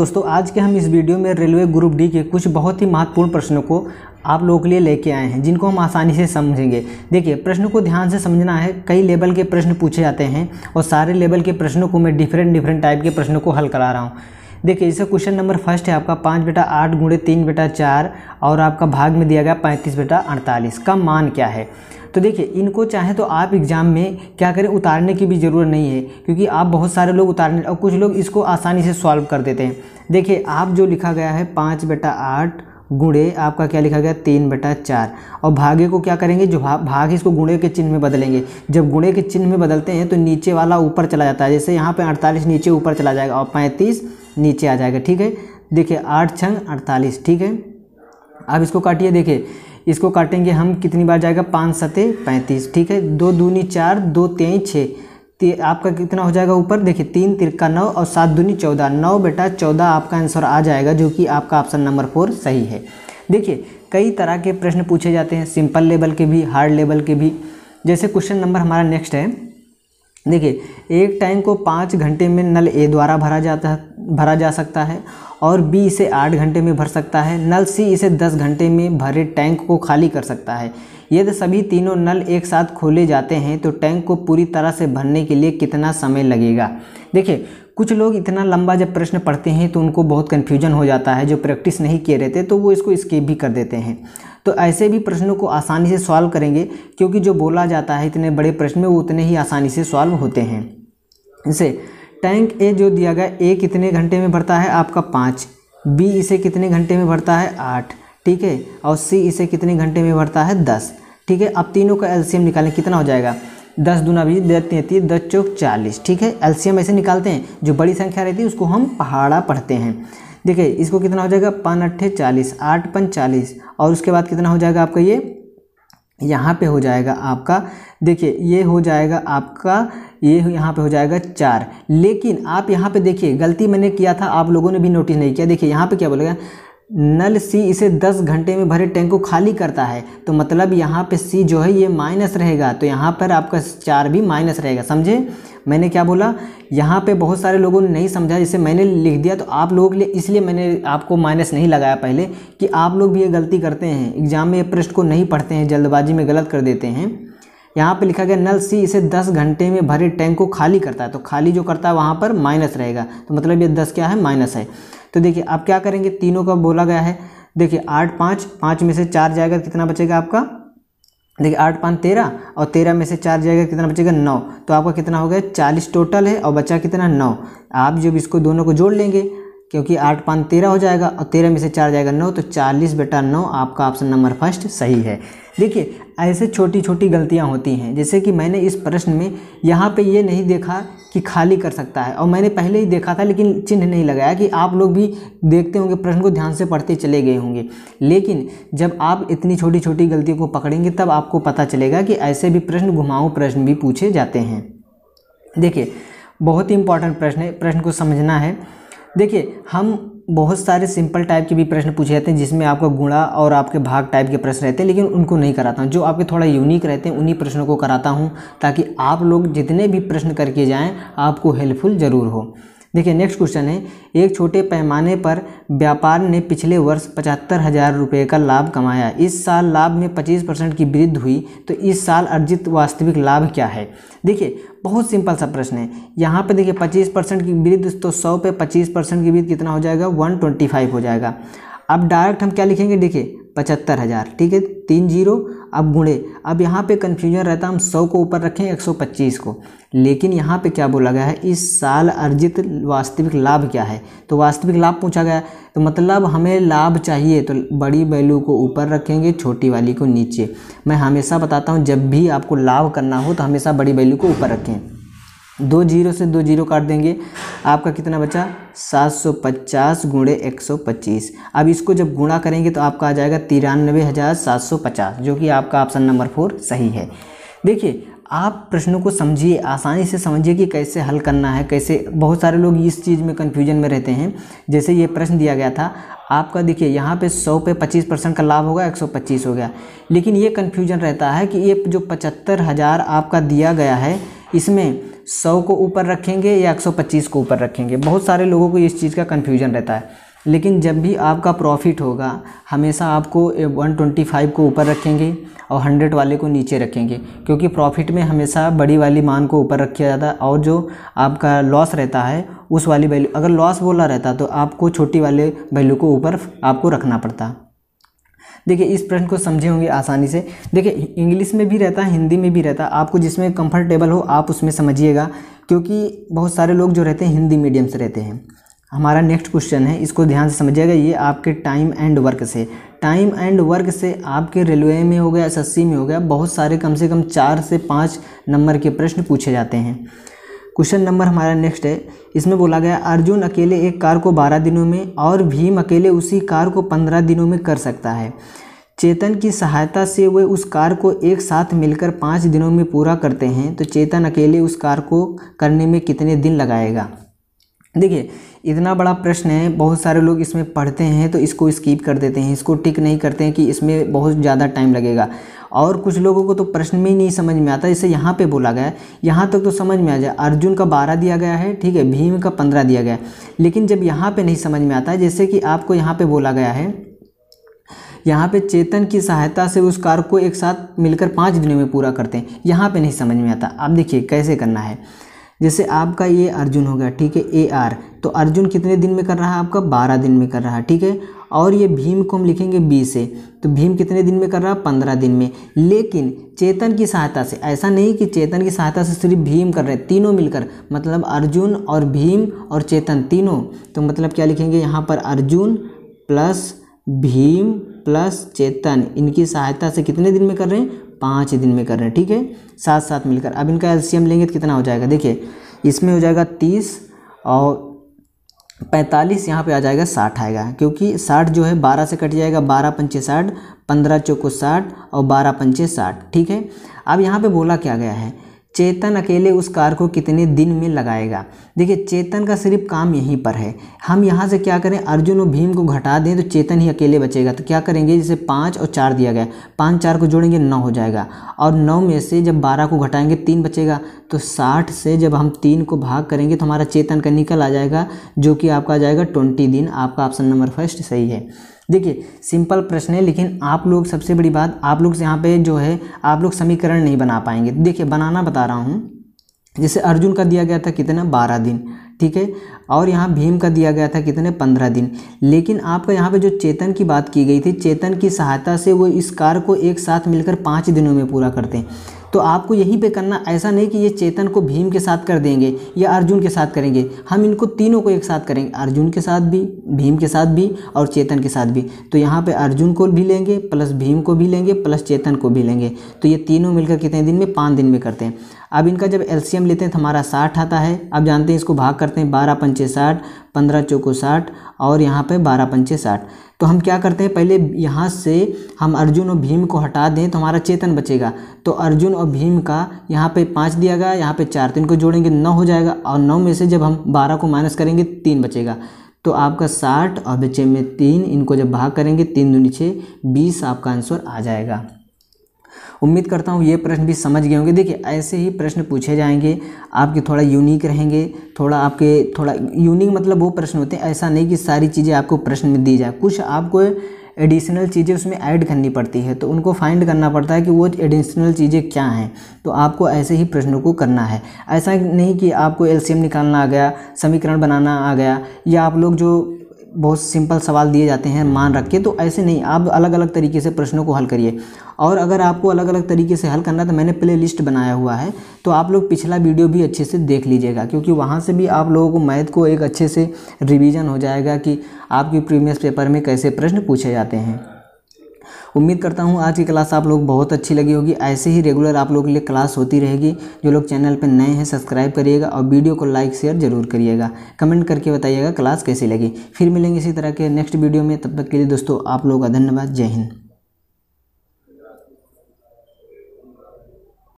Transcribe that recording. दोस्तों आज के हम इस वीडियो में रेलवे ग्रुप डी के कुछ बहुत ही महत्वपूर्ण प्रश्नों को आप लोगों के लिए लेके आए हैं जिनको हम आसानी से समझेंगे। देखिए प्रश्नों को ध्यान से समझना है। कई लेवल के प्रश्न पूछे जाते हैं और सारे लेवल के प्रश्नों को मैं डिफरेंट टाइप के प्रश्नों को हल करा रहा हूँ। देखिए जैसे क्वेश्चन नंबर फर्स्ट है आपका 5/8 × 3/4 और आपका भाग में दिया गया 35/48 का मान क्या है। तो देखिए इनको चाहे तो आप एग्ज़ाम में क्या करें उतारने की भी ज़रूरत नहीं है क्योंकि आप बहुत सारे लोग उतारने और कुछ लोग इसको आसानी से सॉल्व कर देते हैं। देखिए आप जो लिखा गया है 5/8 गुणे आपका क्या लिखा गया 3/4 और भागे को क्या करेंगे जो भाग इसको गुणे के चिन्ह में बदलेंगे। जब गुणे के चिन्ह में बदलते हैं तो नीचे वाला ऊपर चला जाता है। जैसे यहाँ पे 48 नीचे ऊपर चला जाएगा और 35 नीचे आ जाएगा। ठीक है देखिए 8×6 48। ठीक है अब इसको काटिए। देखिए इसको काटेंगे हम कितनी बार जाएगा 5×7 = 35। ठीक है 2×2 = 4 2×3 = 6 आपका कितना हो जाएगा ऊपर। देखिए 3×3 = 9 और 7×2 = 14 9×14 आपका आंसर आ जाएगा जो कि आपका ऑप्शन नंबर 4 सही है। देखिए कई तरह के प्रश्न पूछे जाते हैं सिंपल लेवल के भी हार्ड लेवल के भी। जैसे क्वेश्चन नंबर हमारा नेक्स्ट है। देखिए एक टैंक को 5 घंटे में नल ए द्वारा भरा जा सकता है और बी इसे 8 घंटे में भर सकता है। नल सी इसे 10 घंटे में भरे टैंक को खाली कर सकता है। यदि सभी तीनों नल एक साथ खोले जाते हैं तो टैंक को पूरी तरह से भरने के लिए कितना समय लगेगा। देखिए कुछ लोग इतना लंबा जब प्रश्न पढ़ते हैं तो उनको बहुत कन्फ्यूजन हो जाता है। जो प्रैक्टिस नहीं किए रहते तो वो इसको स्किप भी कर देते हैं। तो ऐसे भी प्रश्नों को आसानी से सॉल्व करेंगे क्योंकि जो बोला जाता है इतने बड़े प्रश्न में वो उतने ही आसानी से सॉल्व होते हैं। जैसे टैंक ए जो दिया गया ए कितने घंटे में भरता है आपका 5, बी इसे कितने घंटे में भरता है 8, ठीक है और सी इसे कितने घंटे में भरता है 10। ठीक है अब तीनों का एलसीएम निकालें कितना हो जाएगा 10×20 = 33 10×4 = 40। ठीक है एलसीएम ऐसे निकालते हैं। जो बड़ी संख्या रहती है उसको हम पहाड़ा पढ़ते हैं। देखिए इसको कितना हो जाएगा 5×8 = 40 8×5 = 40 और उसके बाद कितना हो जाएगा आपका ये यहाँ पे हो जाएगा आपका। देखिए ये हो जाएगा आपका ये यहाँ पे हो जाएगा 4। लेकिन आप यहाँ पे देखिए गलती मैंने किया था आप लोगों ने भी नोटिस नहीं किया। देखिए यहाँ पे क्या बोलेगा नल सी इसे 10 घंटे में भरे टैंक को खाली करता है तो मतलब यहाँ पे सी जो है ये माइनस रहेगा तो यहाँ पर आपका 4 भी माइनस रहेगा। समझे मैंने क्या बोला। यहाँ पे बहुत सारे लोगों ने नहीं समझा जैसे मैंने लिख दिया तो आप लोगों के लिए इसलिए मैंने आपको माइनस नहीं लगाया पहले कि आप लोग भी ये गलती करते हैं एग्जाम में ये प्रश्न को नहीं पढ़ते हैं जल्दबाजी में गलत कर देते हैं। यहाँ पे लिखा गया नल सी इसे 10 घंटे में भरे टैंक को खाली करता है तो खाली जो करता है वहाँ पर माइनस रहेगा तो मतलब ये 10 क्या है माइनस है। तो देखिए आप क्या करेंगे तीनों का बोला गया है। देखिए 8×5 में से 4 जाएगा कितना बचेगा आपका। देखिए 8×5 = 13 और 13 में से 4 जाएगा कितना बचेगा 9 तो आपका कितना हो गया 40 टोटल है और बचा कितना 9। आप जब इसको दोनों को जोड़ लेंगे क्योंकि 8×5 = 13 हो जाएगा और 13 में से 4 जाएगा 9 तो 40/9 आपका ऑप्शन नंबर फर्स्ट सही है। देखिए ऐसे छोटी छोटी गलतियां होती हैं जैसे कि मैंने इस प्रश्न में यहाँ पे ये नहीं देखा कि खाली कर सकता है और मैंने पहले ही देखा था लेकिन चिन्ह नहीं लगाया कि आप लोग भी देखते होंगे प्रश्न को ध्यान से पढ़ते चले गए होंगे। लेकिन जब आप इतनी छोटी छोटी गलतियों को पकड़ेंगे तब आपको पता चलेगा कि ऐसे भी प्रश्न घुमाऊं प्रश्न भी पूछे जाते हैं। देखिए बहुत ही इंपॉर्टेंट प्रश्न है प्रश्न को समझना है। देखिए हम बहुत सारे सिंपल टाइप के भी प्रश्न पूछे जाते हैं जिसमें आपका गुणा और आपके भाग टाइप के प्रश्न रहते हैं लेकिन उनको नहीं कराता हूँ। जो आपके थोड़ा यूनिक रहते हैं उन्हीं प्रश्नों को कराता हूँ ताकि आप लोग जितने भी प्रश्न करके जाएं आपको हेल्पफुल ज़रूर हो। देखिए नेक्स्ट क्वेश्चन है एक छोटे पैमाने पर व्यापार ने पिछले वर्ष 75,000 रुपये का लाभ कमाया। इस साल लाभ में 25% की वृद्धि हुई तो इस साल अर्जित वास्तविक लाभ क्या है। देखिए बहुत सिंपल सा प्रश्न है। यहाँ पे देखिए 25% की वृद्धि तो 100 पे 25% की वृद्धि कितना हो जाएगा 125 हो जाएगा। अब डायरेक्ट हम क्या लिखेंगे देखिए 75,000 ठीक है 30 अब गुणे। अब यहाँ पे कन्फ्यूजन रहता है हम 100 को ऊपर रखें 125 को लेकिन यहाँ पे क्या बोला गया है इस साल अर्जित वास्तविक लाभ क्या है तो वास्तविक लाभ पूछा गया तो मतलब हमें लाभ चाहिए तो बड़ी वैल्यू को ऊपर रखेंगे छोटी वाली को नीचे। मैं हमेशा बताता हूँ जब भी आपको लाभ करना हो तो हमेशा बड़ी वैल्यू को ऊपर रखें। 2 से 2 काट देंगे आपका कितना बचा 750 × 125। अब इसको जब गुणा करेंगे तो आपका आ जाएगा 93,750 जो कि आपका ऑप्शन नंबर 4 सही है। देखिए आप प्रश्नों को समझिए आसानी से समझिए कि कैसे हल करना है कैसे। बहुत सारे लोग इस चीज़ में कन्फ्यूजन में रहते हैं। जैसे ये प्रश्न दिया गया था आपका देखिए यहाँ पे 100 पे 25% का लाभ होगा 125 हो गया लेकिन ये कन्फ्यूजन रहता है कि ये जो 75,000 आपका दिया गया है इसमें 100 को ऊपर रखेंगे या 125 को ऊपर रखेंगे। बहुत सारे लोगों को इस चीज़ का कन्फ्यूजन रहता है, लेकिन जब भी आपका प्रॉफिट होगा हमेशा आपको 125 को ऊपर रखेंगे और 100 वाले को नीचे रखेंगे, क्योंकि प्रॉफिट में हमेशा बड़ी वाली मान को ऊपर रखा जाता है और जो आपका लॉस रहता है उस वाली वैल्यू, अगर लॉस बोला रहता तो आपको छोटी वाले वैल्यू को ऊपर आपको रखना पड़ता। देखिए इस प्रश्न को समझे होंगे आसानी से। देखिए इंग्लिश में भी रहता है, हिंदी में भी रहता है, आपको जिसमें कंफर्टेबल हो आप उसमें समझिएगा, क्योंकि बहुत सारे लोग जो रहते हैं हिंदी मीडियम से रहते हैं। हमारा नेक्स्ट क्वेश्चन है, इसको ध्यान से समझिएगा, ये आपके टाइम एंड वर्क से, टाइम एंड वर्क से आपके रेलवे में हो गया, SSC में हो गया, बहुत सारे कम से कम 4 से 5 नंबर के प्रश्न पूछे जाते हैं। क्वेश्चन नंबर हमारा नेक्स्ट है, इसमें बोला गया अर्जुन अकेले एक कार को 12 दिनों में और भीम अकेले उसी कार को 15 दिनों में कर सकता है। चेतन की सहायता से वे उस कार को एक साथ मिलकर 5 दिनों में पूरा करते हैं, तो चेतन अकेले उस कार को करने में कितने दिन लगाएगा। देखिए इतना बड़ा प्रश्न है, बहुत सारे लोग इसमें पढ़ते हैं तो इसको स्किप कर देते हैं, इसको टिक नहीं करते हैं कि इसमें बहुत ज़्यादा टाइम लगेगा, और कुछ लोगों को तो प्रश्न में ही नहीं समझ में आता। जैसे यहाँ पे बोला गया है, यहाँ तक तो समझ में आ जाए, अर्जुन का 12 दिया गया है, ठीक है, भीम का 15 दिया गया है, लेकिन जब यहाँ पे नहीं समझ में आता है, जैसे कि आपको यहाँ पे बोला गया है, यहाँ पे चेतन की सहायता से उस कार्य को एक साथ मिलकर 5 दिनों में पूरा करते हैं, यहाँ पर नहीं समझ में आता। आप देखिए कैसे करना है, जैसे आपका ये अर्जुन हो गया, ठीक है, AR, तो अर्जुन कितने दिन में कर रहा है, आपका 12 दिन में कर रहा है, ठीक है, और ये भीम को हम लिखेंगे B से, तो भीम कितने दिन में कर रहा है, 15 दिन में। लेकिन चेतन की सहायता से, ऐसा नहीं कि चेतन की सहायता से सिर्फ भीम कर रहे हैं, तीनों मिलकर, मतलब अर्जुन और भीम और चेतन तीनों, तो मतलब क्या लिखेंगे यहाँ पर, अर्जुन प्लस भीम प्लस चेतन, इनकी सहायता से कितने दिन में कर रहे हैं, 5 दिन में कर रहे हैं, ठीक है, साथ साथ मिलकर। अब इनका LCM लेंगे तो कितना हो जाएगा, देखिए इसमें हो जाएगा 30 और 45 यहाँ पे आ जाएगा, 60 आएगा, क्योंकि 60 जो है 12 से कट जाएगा, 12 पंचे 60, 15 चौको 60 और 12 पंचे 60, ठीक है। अब यहाँ पे बोला क्या गया है, चेतन अकेले उस कार को कितने दिन में लगाएगा। देखिए चेतन का सिर्फ काम यहीं पर है, हम यहाँ से क्या करें, अर्जुन और भीम को घटा दें तो चेतन ही अकेले बचेगा, तो क्या करेंगे, जैसे 5 और 4 दिया गया, 5 4 को जोड़ेंगे 9 हो जाएगा, और 9 में से जब 12 को घटाएंगे 3 बचेगा, तो 60 से जब हम 3 को भाग करेंगे तो हमारा चेतन का निकल आ जाएगा, जो कि आपका आ जाएगा 20 दिन। आपका ऑप्शन नंबर फर्स्ट सही है। देखिए सिंपल प्रश्न है, लेकिन आप लोग, सबसे बड़ी बात आप लोग यहाँ पे जो है, आप लोग समीकरण नहीं बना पाएंगे। देखिए बनाना बता रहा हूँ, जैसे अर्जुन का दिया गया था कितना, 12 दिन, ठीक है, और यहाँ भीम का दिया गया था कितने, 15 दिन, लेकिन आपका यहाँ पे जो चेतन की बात की गई थी, चेतन की सहायता से वो इस कार्य को एक साथ मिलकर 5 दिनों में पूरा करते हैं, तो आपको यहीं पे करना। ऐसा नहीं कि ये चेतन को भीम के साथ कर देंगे या अर्जुन के साथ करेंगे, हम इनको तीनों को एक साथ करेंगे, अर्जुन के साथ भी, भीम के साथ भी और चेतन के साथ भी। तो यहाँ पे अर्जुन को भी लेंगे प्लस भीम को भी लेंगे प्लस चेतन को भी लेंगे, तो ये तीनों मिलकर कितने दिन में, 5 दिन में करते हैं। अब इनका जब LCM लेते हैं तो हमारा 60 आता है। अब जानते हैं इसको भाग करते हैं, 12 पंचे 60, 15 चौको 60 और यहाँ पे 12 पंचे 60, तो हम क्या करते हैं, पहले यहाँ से हम अर्जुन और भीम को हटा दें तो हमारा चेतन बचेगा, तो अर्जुन और भीम का यहाँ पे 5 दिया गया, यहाँ पे 4, तो इनको जोड़ेंगे 9 हो जाएगा, और 9 में से जब हम 12 को माइनस करेंगे 3 बचेगा, तो आपका 60 और बचे में 3, इनको जब भाग करेंगे 3 दूनी 6, 20 आपका आंसर आ जाएगा। उम्मीद करता हूँ ये प्रश्न भी समझ गए होंगे। देखिए ऐसे ही प्रश्न पूछे जाएंगे, आपके थोड़ा यूनिक रहेंगे, थोड़ा आपके थोड़ा यूनिक मतलब वो प्रश्न होते हैं, ऐसा नहीं कि सारी चीज़ें आपको प्रश्न में दी जाए, कुछ आपको एडिशनल चीज़ें उसमें ऐड करनी पड़ती है, तो उनको फाइंड करना पड़ता है कि वो एडिशनल चीज़ें क्या हैं, तो आपको ऐसे ही प्रश्नों को करना है। ऐसा नहीं कि आपको LCM निकालना आ गया, समीकरण बनाना आ गया, या आप लोग जो बहुत सिंपल सवाल दिए जाते हैं मान रख के, तो ऐसे नहीं, आप अलग अलग तरीके से प्रश्नों को हल करिए। और अगर आपको अलग अलग तरीके से हल करना है तो मैंने प्ले लिस्ट बनाया हुआ है, तो आप लोग पिछला वीडियो भी अच्छे से देख लीजिएगा, क्योंकि वहाँ से भी आप लोगों को मैथ को एक अच्छे से रिवीजन हो जाएगा कि आपके प्रीवियस पेपर में कैसे प्रश्न पूछे जाते हैं। उम्मीद करता हूँ आज की क्लास आप लोग बहुत अच्छी लगी होगी। ऐसे ही रेगुलर आप लोगों के लिए क्लास होती रहेगी। जो लोग चैनल पर नए हैं सब्सक्राइब करिएगा और वीडियो को लाइक शेयर ज़रूर करिएगा। कमेंट करके बताइएगा क्लास कैसी लगी। फिर मिलेंगे इसी तरह के नेक्स्ट वीडियो में, तब तक के लिए दोस्तों आप लोगों का धन्यवाद। जय हिंद।